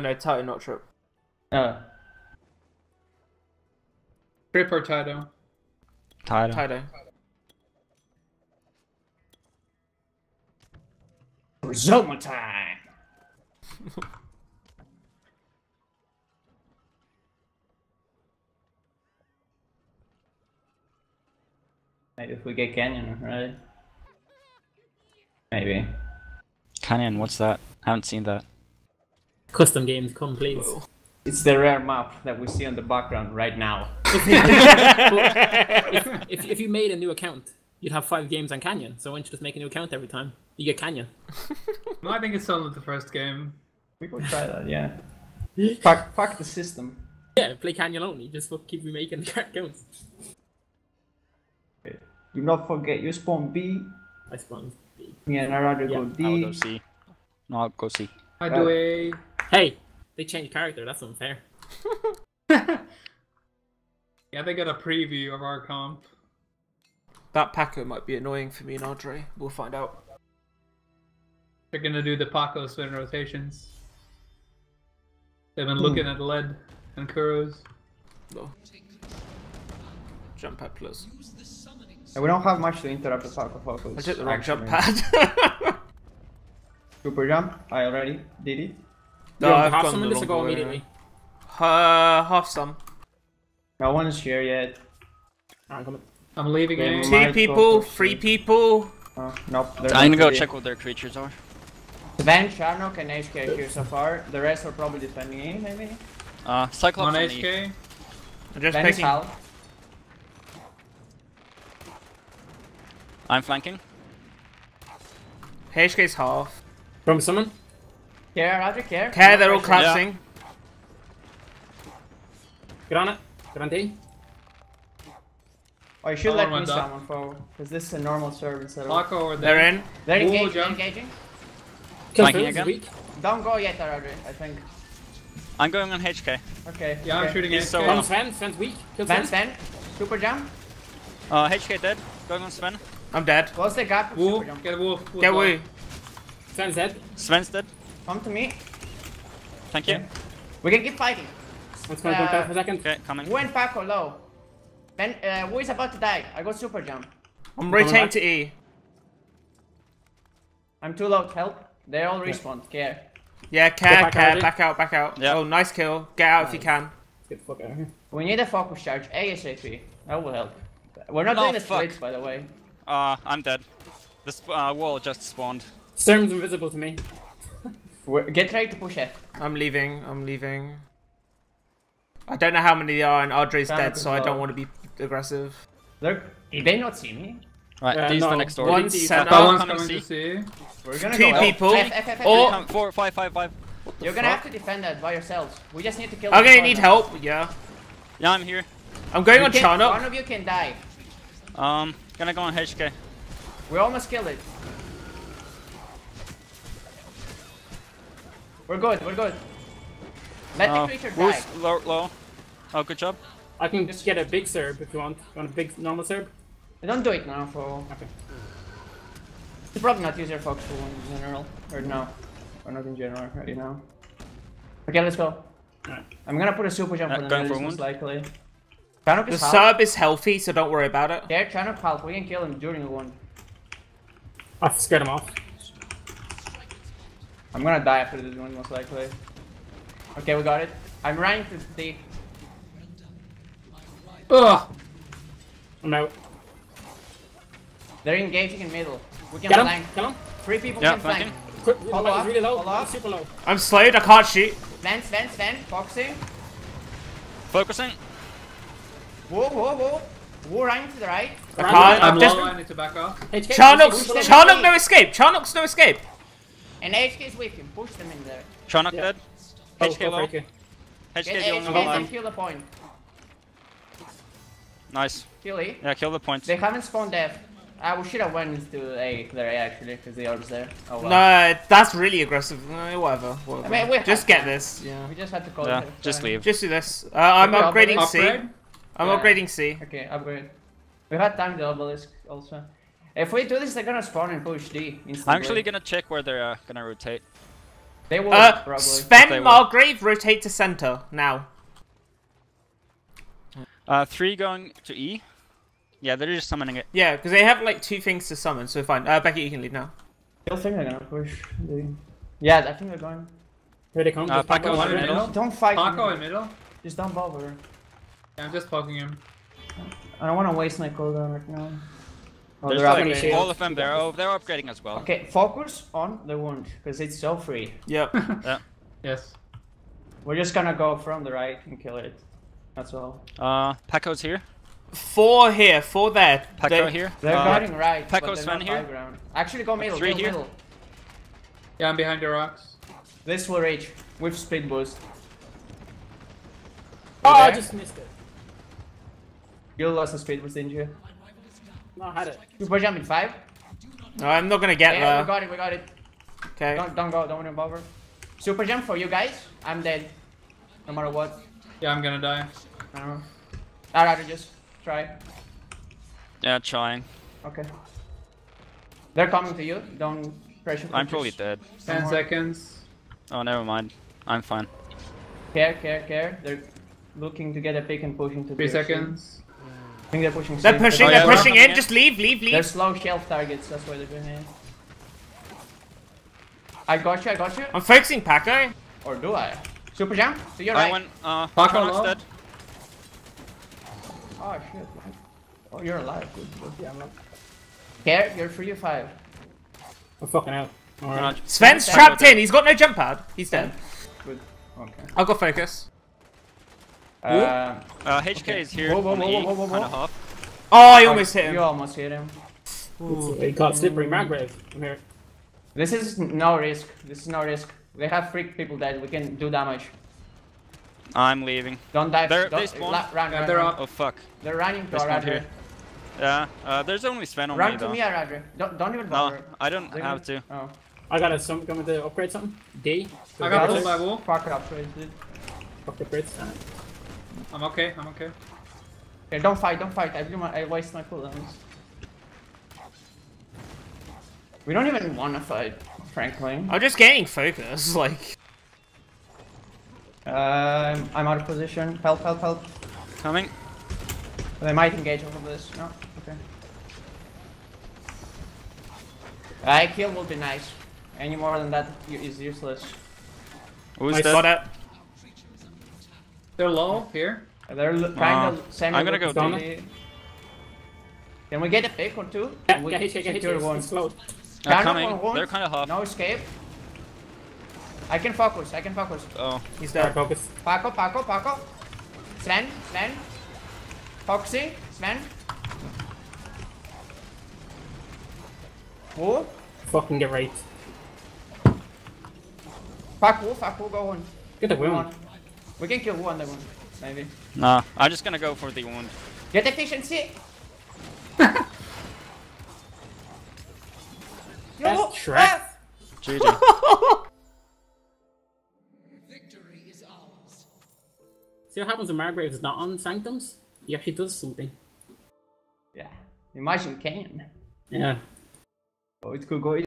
No, Taito, not Trip. Trip or Taito? Taito. Taito. Rizoma time! Maybe if we get Canyon, right? Maybe. Canyon, what's that? I haven't seen that. Custom games, come please. It's the rare map that we see on the background right now. If you made a new account, you'd have 5 games on Canyon, so why don't you just make a new account every time? You get Canyon. No, I think it's solid the first game. We could try that, yeah. Fuck the system. Yeah, play Canyon only, just keep remaking the accounts. Do not forget, you spawn B. I spawned B. Yeah, and I'd rather go D. I'll go C. No, I'll go C. I do A. Hey, they changed character, that's unfair. Yeah, they got a preview of our comp. That Pakko might be annoying for me and Andre. We'll find out. They're gonna do the Pakko spin rotations. They've been looking at Lead and Kuros. No. Jump pad plus. We don't have much to interrupt the Pakko focus. I took the wrong jump pad. Super jump. I already did it. No, yeah, I've half some of this will go immediately. Half some. No one is here yet. I'm leaving it. 2 people, 3 people. Nope. I'm gonna go check what their creatures are. Sven, Charnok, and HK here so far. The rest are probably defending A, maybe? Cyclops on HK. I'm just picking. I'm flanking. HK's half. From someone? Yeah, Roger, care. Care, they're all collapsing. Yeah. Get on it. Get on D. Oh, you should let me someone forward, because this is a normal serve instead of... Over there. They're in. They're engaging, Flanking again. Don't go yet, Roger, I think. I'm going on HK. Okay. Yeah, okay. I'm shooting HK. So Sven's weak. Sven. Super jump. HK dead. Going on Sven. I'm dead. Close the gap. Wolf. Get Wolf. Get away. Sven's dead. Sven's dead. Come to me. Thank you. We can keep fighting. Let's go back for a second. Okay, coming. Wu and Pakko low. Then, Wu is about to die. I go super jump. I'm rotating to E. I'm too low to help. They all respawn. Care. Yeah, care, care. Back out, back out. Yep. Oh, nice kill. Get out if you can. Get the fuck out of here. We need a focus charge. ASAP. That will help. We're not doing the splits, by the way. I'm dead. This wall just spawned. Storm's invisible to me. Get ready to push it. I'm leaving, I'm leaving. I don't know how many there are and Audrey's dead, so I don't want to be aggressive. Look, did they not see me? Right, these are the next door. One's coming to see. We're gonna 2 people. Or 4, 5, 5, 5. You're gonna have to defend that by yourselves. We just need to kill. Okay, need help. Yeah. Yeah, I'm here. I'm going on Charnok. One of you can die. Gonna go on HK. We almost killed it. We're good, we're good. Let the creature die. Low. Oh, good job. I can just get a big serb if you want. You want a big normal serb? Don't do it now for... Okay. You probably not use your focus for one in general. Or no. Or not in general, already now. Okay, let's go. Right. I'm gonna put a super jump on the most likely. The serb is healthy, so don't worry about it. Yeah, Charnok help. We can kill him during the one. I scared him off. I'm gonna die after this one, most likely. Okay, we got it. I'm running to D. Ugh! I'm out. They're engaging in middle. We can flank. Kill him. 3 people can flank. Follow up. Really low. Follow up. Super low. I'm slayed. I can't shoot. Sven. Focusing. Whoa. We're running to the right. I can't. I'm low. I need to back off. Charnok, no escape. Charnok's no escape. And HK is with him. Push them in there. Charnok dead. HK low. HK kill the point. Nice. Kill E. Yeah, kill the point. They haven't spawned F. We should have went to A there actually, because the orb's there. Oh wow. No, that's really aggressive. No, whatever. I mean, just get this. Yeah. We just had to call it. Just leave. Just do this. I'm upgrading C. I'm upgrading C. Okay, upgrade. We had time to obelisk also. If we do this, they're gonna spawn and push D instantly. I'm actually gonna check where they're gonna rotate. They will probably. Sven, Margrave, rotate to center now. 3 going to E. Yeah, they're just summoning it. Yeah, because they have like 2 things to summon, so fine. Beckett, you can leave now. I don't think they're gonna push. Yeah, I think they're going. Here they come. Pakko in middle. Don't fight. Pakko in middle. Just don't bother. Yeah, I'm just poking him. I don't want to waste my cooldown right now. Oh, they're like, all of them, they're upgrading as well. Okay, focus on the wound, because it's so free. Yep. Yeah. Yes. We're just gonna go from the right and kill it. That's all. Pakko's here. 4 here, 4 there. Pakko here. They're guarding right. Pakko's Sven here. Ground. Actually, go middle. 3 here. Middle. Yeah, I'm behind the rocks. This will reach with speed boost. Oh, I just missed it. You lost the speed boost, didn't you? No, I had it. Super jump in 5. No, I'm not gonna get there. We got it, we got it. Okay. Don't go, don't want to bother. Super jump for you guys. I'm dead. No matter what. Yeah, I'm gonna die. I don't know. I'd rather just try. Yeah, trying. Okay. They're coming to you. Don't pressure. I'm probably dead. 10 seconds. Oh, never mind. I'm fine. Care. They're looking to get a pick and pushing to 3 seconds. I think they're pushing. They're pushing. They're pushing in. Just leave. They're slow shelf targets. That's why they're doing it. I got you. I'm fixing Pakko. Or do I? Super jump. So you're right. Pakko's dead. Oh shit. Oh, you're alive. Good. Yeah, I'm not. Care, you're 3 or 5. I'm fucking out. Alright. Sven's trapped in. He's got no jump pad. He's dead. Good. Okay. I'll go focus. HK is here. Whoa. Oh, I almost hit him. You almost hit him. He got slippery Margrave. Come here. This is no risk. They have 3 people dead. We can do damage. I'm leaving. Don't die. They spawn. Run. They're up. Oh fuck. They're running to our here. Yeah. There's only Sven on me though. Run to me, Radre. Don't even bother. No, I don't have to. Oh. I got some. Going to upgrade something. D. I got pulled by wolf. Fuck it up, dude. Fuck the bridge. I'm okay. Okay, don't fight. I waste my cooldowns. We don't even want to fight, frankly. I'm just getting focused, like... I'm out of position. Help. Coming. They might engage over this. No? Okay. A kill would be nice. Any more than that is useless. Who's that? They're low here. They're kind of semi. I'm gonna go down. Can we get a pick or 2? Yeah, we secure one. They're coming. They're kind of hot. No escape. I can focus. Oh, he's there. Focus. Pakko. Sven. Foxy. Sven. Who? Fucking get right. Pakko, go on. Get the win. We can kill one, maybe. Nah, I'm just gonna go for the wound. Get efficiency! That's trap! GG. Victory is ours. See what happens when Margrave is not on Sanctums? He actually does something. Yeah. Imagine Kane. Yeah. Oh, it could go.